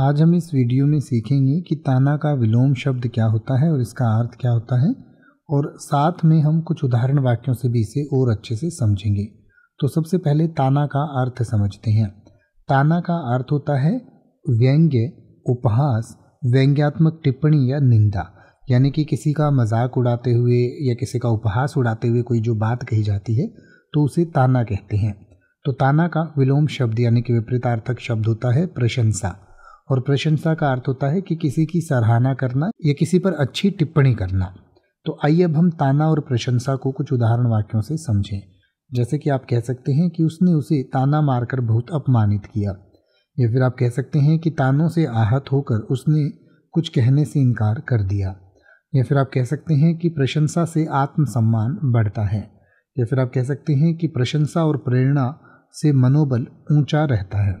आज हम इस वीडियो में सीखेंगे कि ताना का विलोम शब्द क्या होता है और इसका अर्थ क्या होता है, और साथ में हम कुछ उदाहरण वाक्यों से भी इसे और अच्छे से समझेंगे। तो सबसे पहले ताना का अर्थ समझते हैं। ताना का अर्थ होता है व्यंग्य, उपहास, व्यंग्यात्मक टिप्पणी या निंदा, यानी कि किसी का मजाक उड़ाते हुए या किसी का उपहास उड़ाते हुए कोई जो बात कही जाती है तो उसे ताना कहते हैं। तो ताना का विलोम शब्द यानी कि विपरीतार्थक शब्द होता है प्रशंसा, और प्रशंसा का अर्थ होता है कि किसी की सराहना करना या किसी पर अच्छी टिप्पणी करना। तो आइए अब हम ताना और प्रशंसा को कुछ उदाहरण वाक्यों से समझें। जैसे कि आप कह सकते हैं कि उसने उसे ताना मारकर बहुत अपमानित किया, या फिर आप कह सकते हैं कि तानों से आहत होकर उसने कुछ कहने से इनकार कर दिया, या फिर आप कह सकते हैं कि प्रशंसा से आत्मसम्मान बढ़ता है, या फिर आप कह सकते हैं कि प्रशंसा और प्रेरणा से मनोबल ऊंचा रहता है।